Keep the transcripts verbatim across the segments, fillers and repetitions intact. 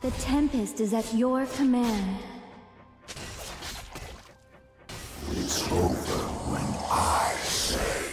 The Tempest is at your command. It's over when I say.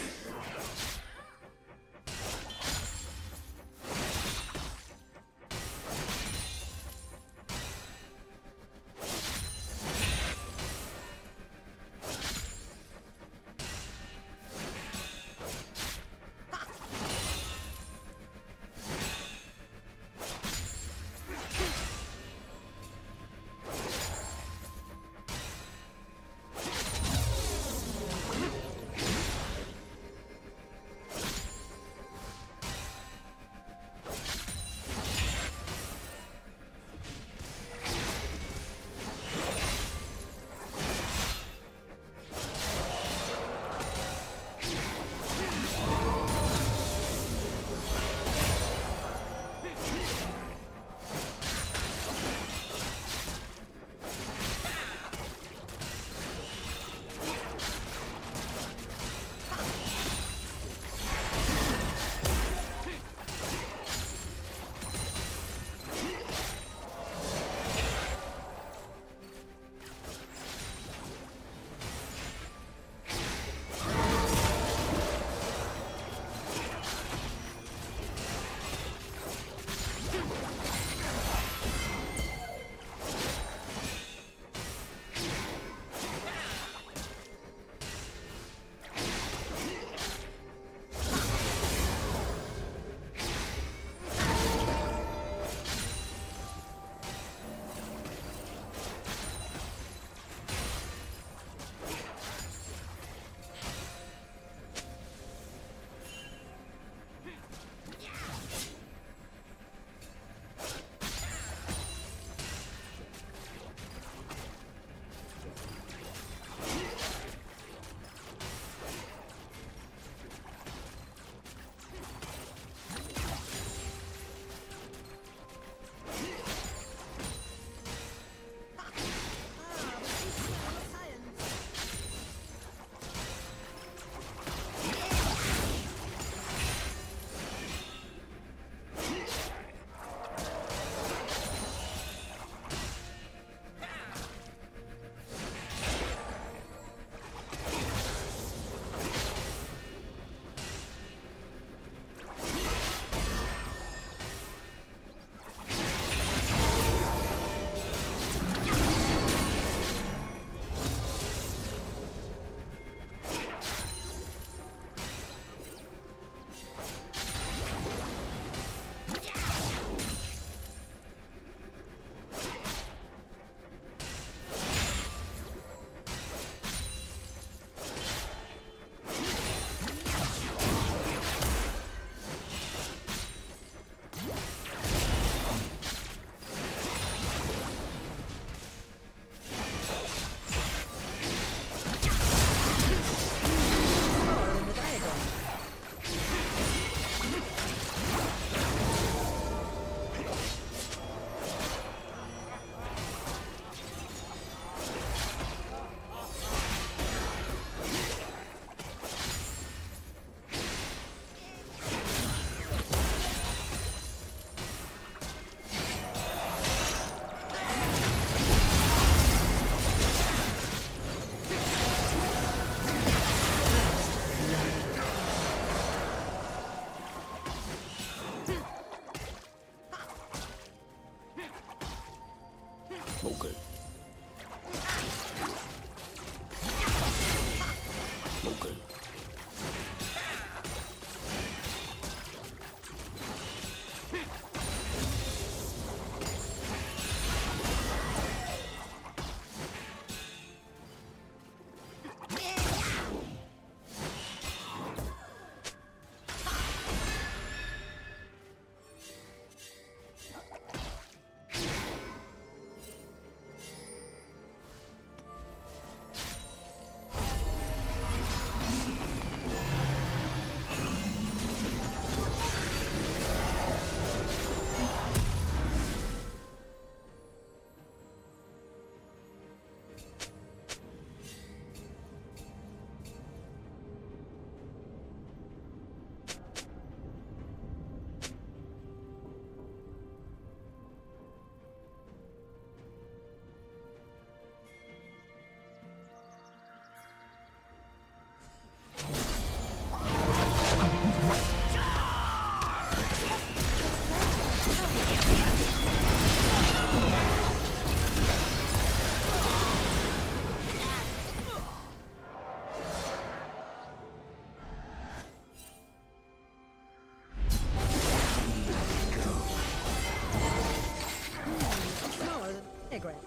pomegranate.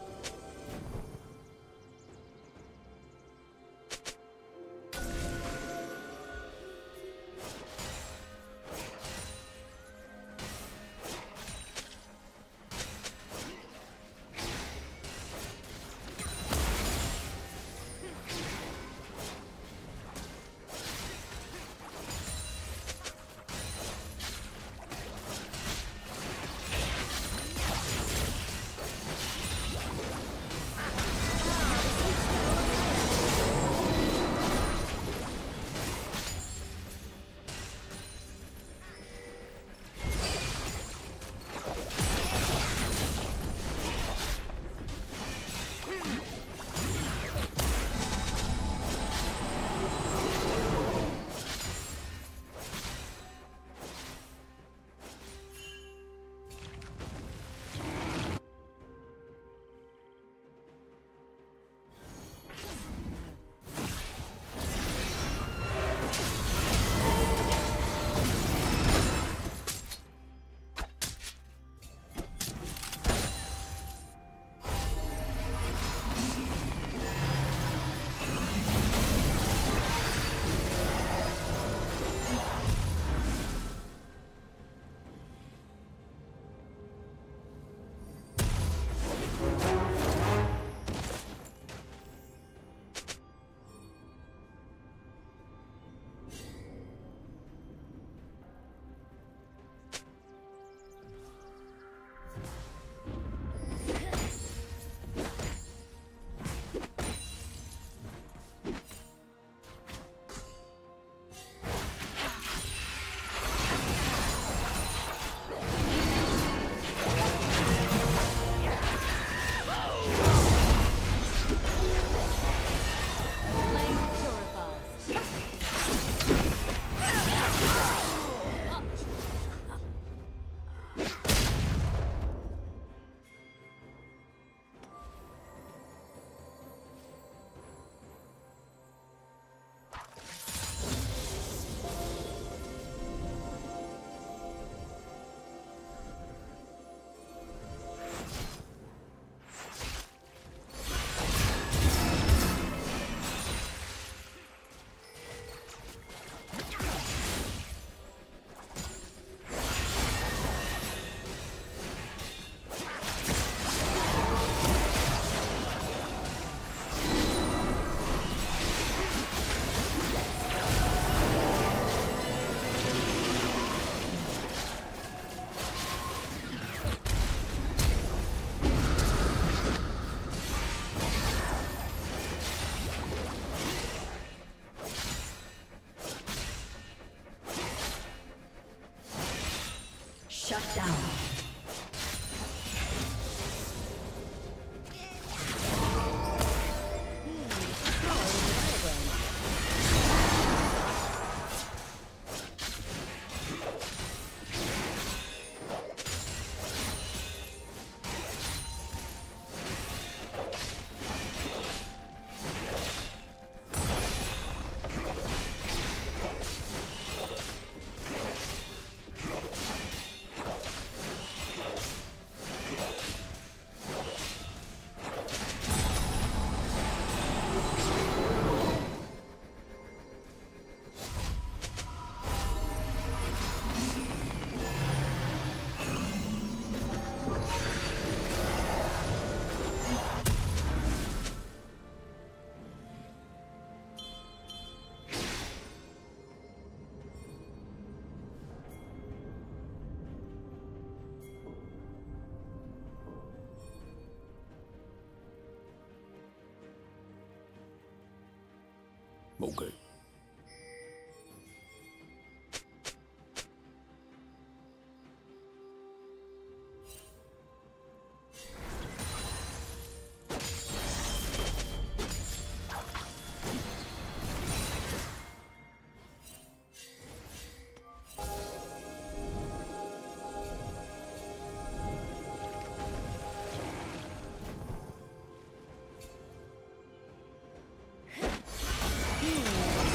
Shut down. Okay. Yeah.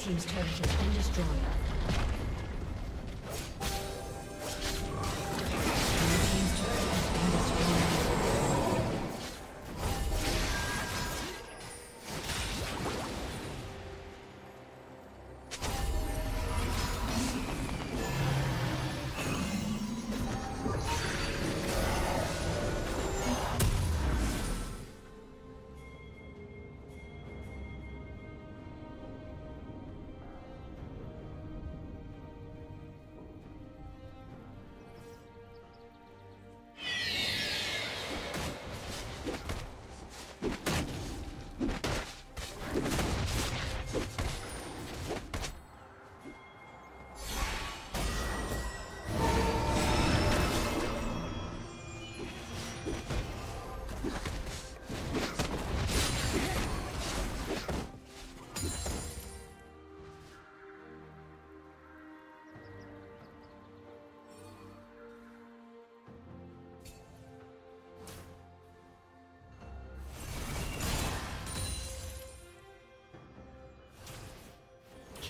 Team's turret has been destroyed.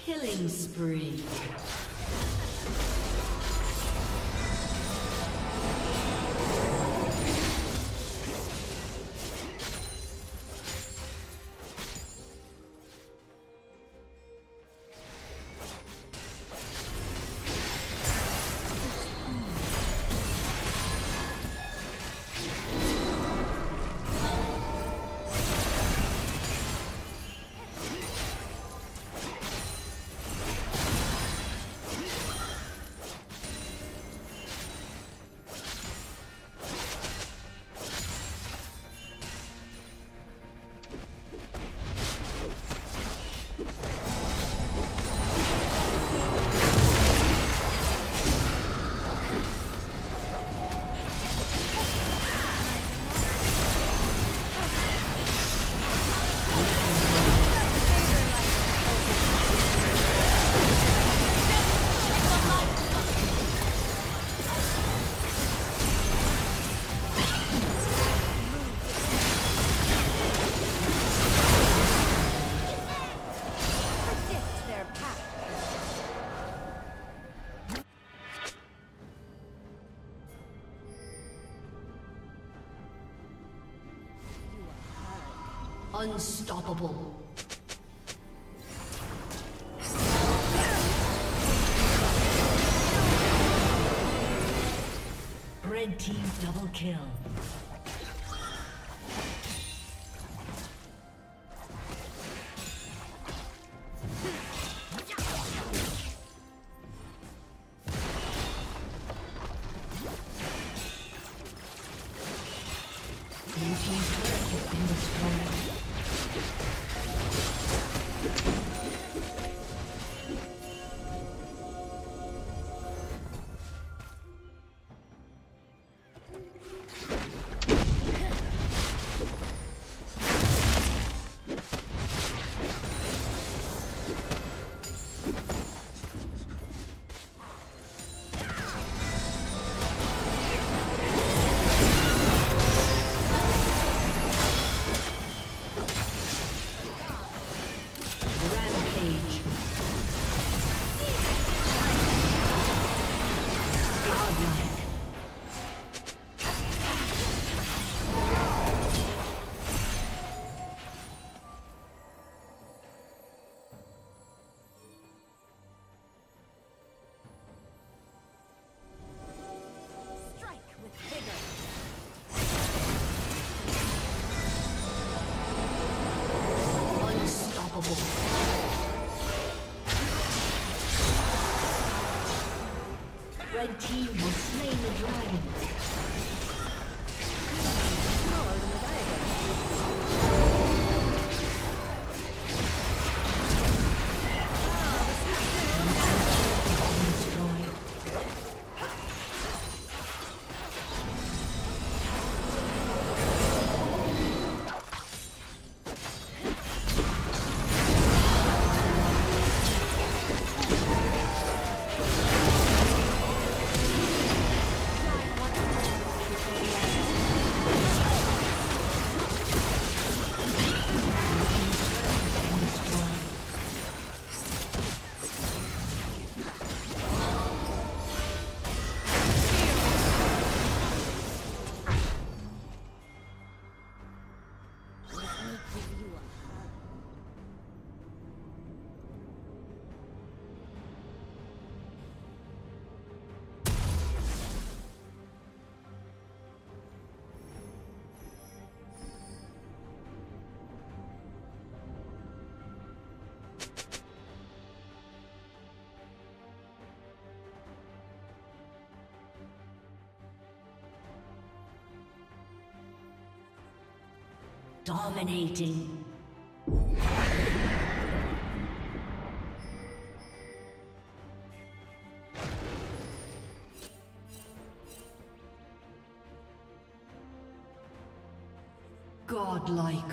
Killing spree. Unstoppable. Red team double kill. Red team will slay the dragon. Dominating. Godlike.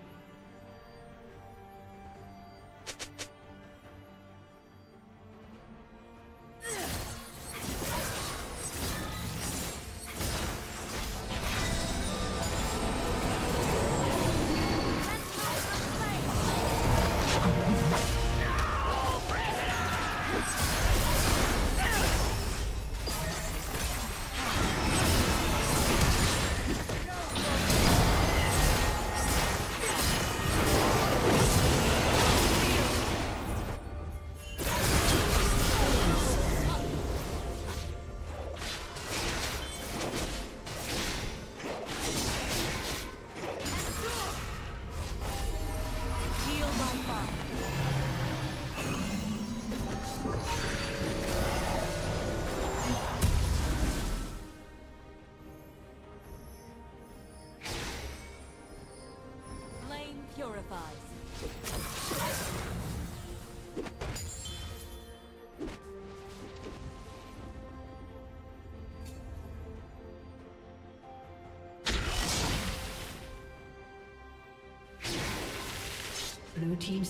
Blue team's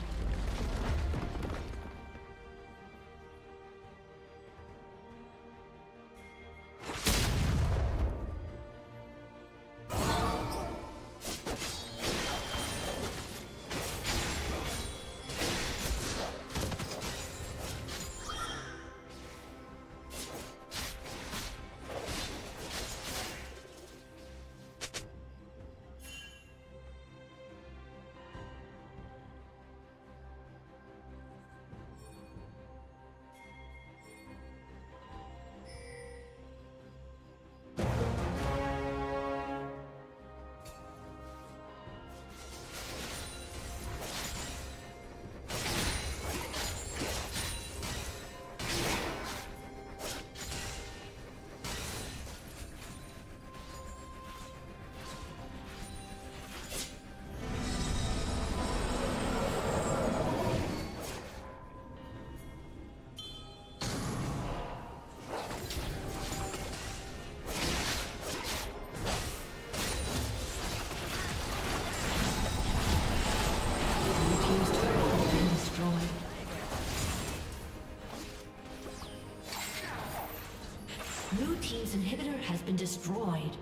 Team's inhibitor has been destroyed.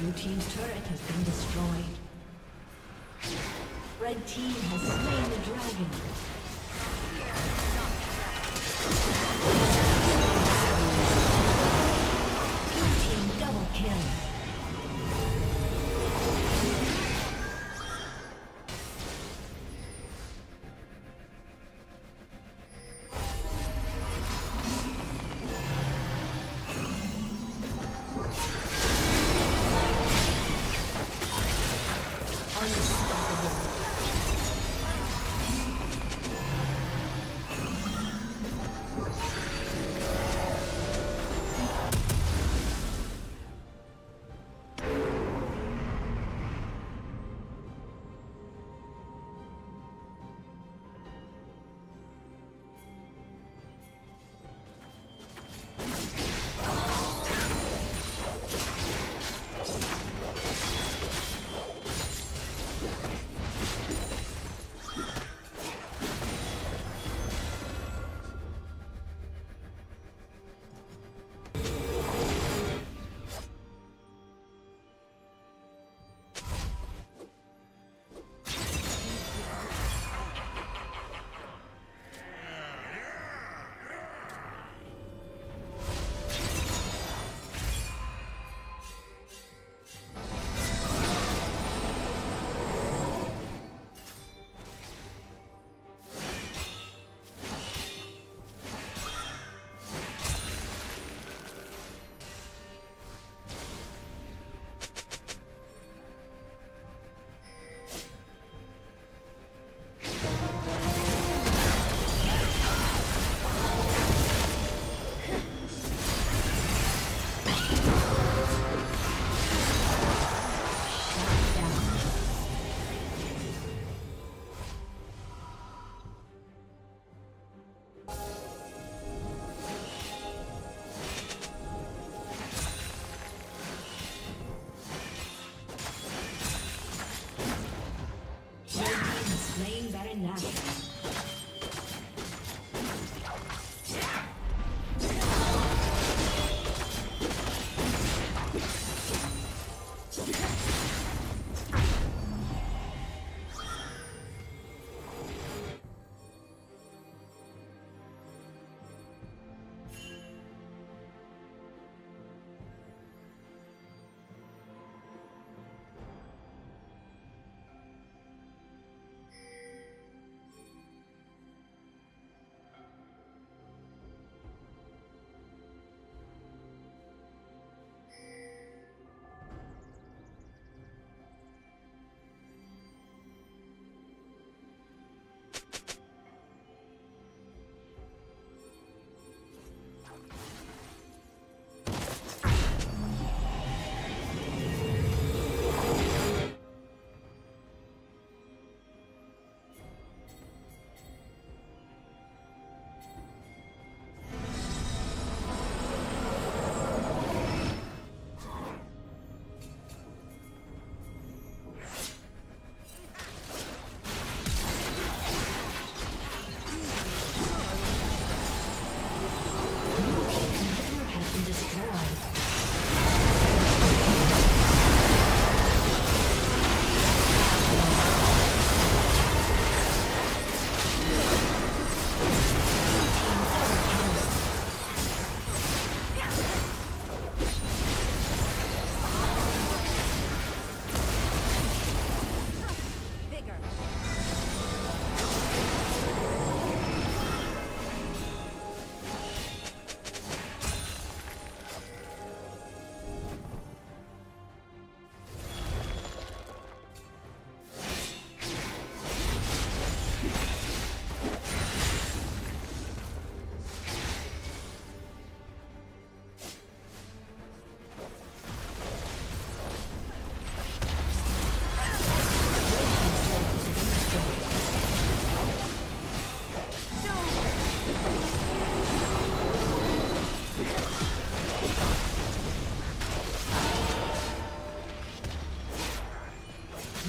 Your team's turret has been destroyed. Blue team's turret has been destroyed. Red team has slain the dragon. Blue team double kill.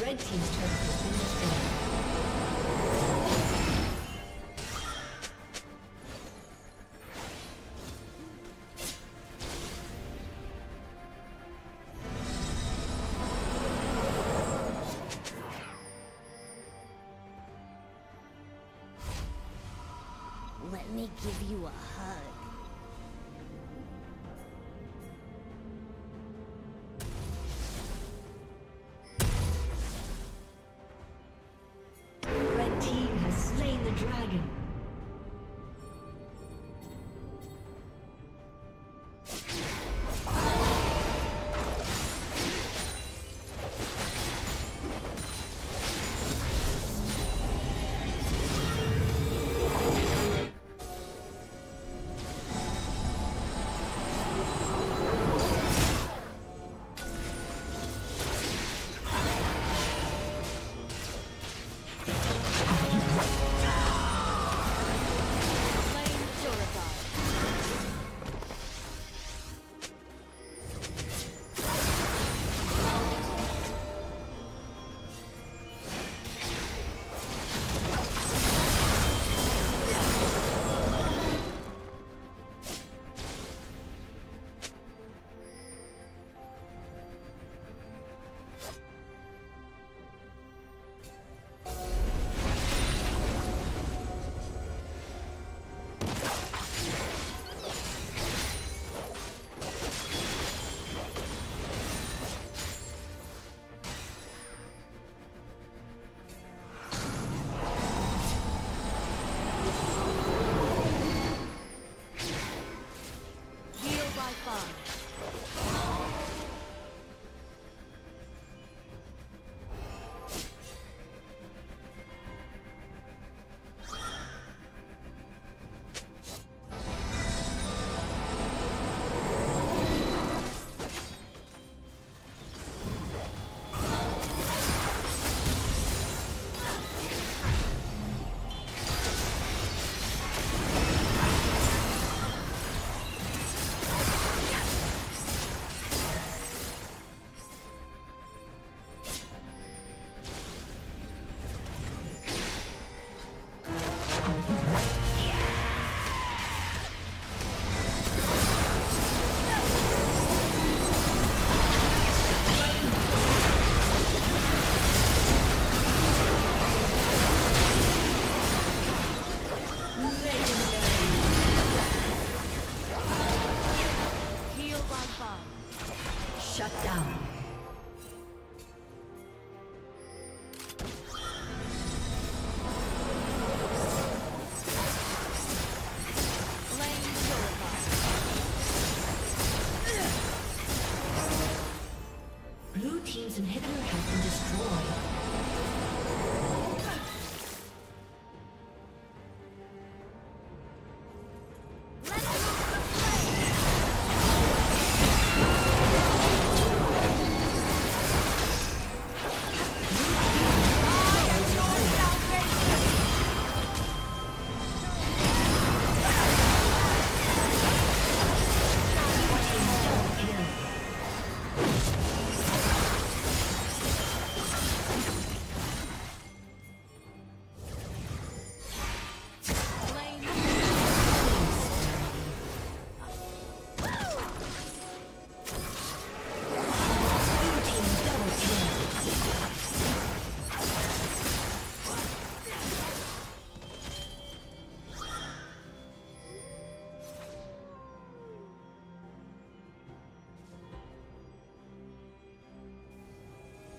Red team's turret has been destroyed. Let me give you a hug.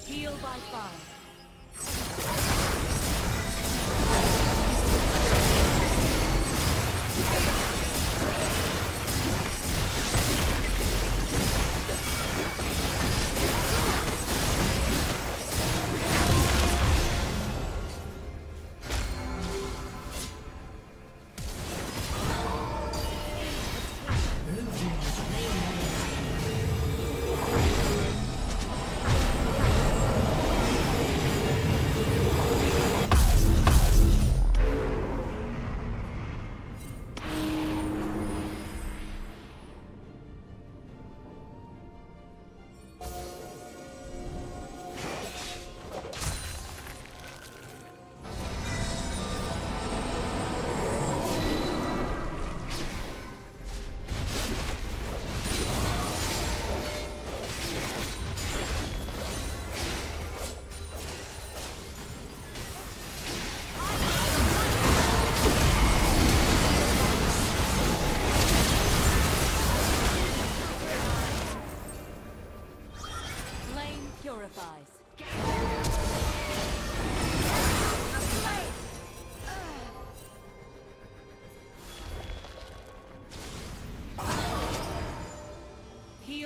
Heal by fire.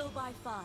kill by fire.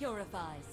purifies.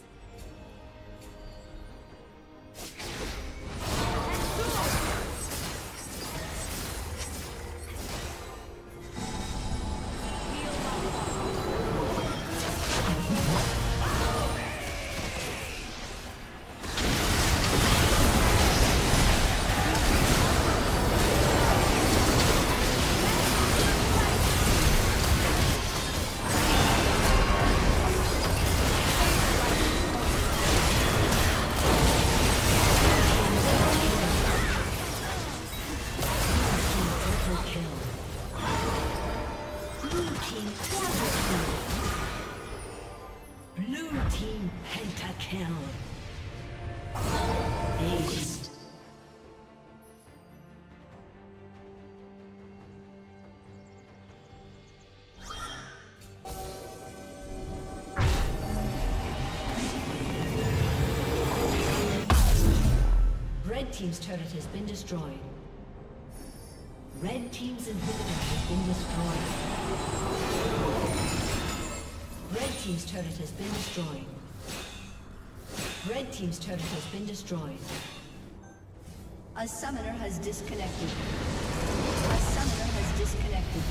Red Team's turret has been destroyed. Red Team's inhibitor has been destroyed. Red Team's turret has been destroyed. Red Team's turret has been destroyed. A summoner has disconnected. A summoner has disconnected.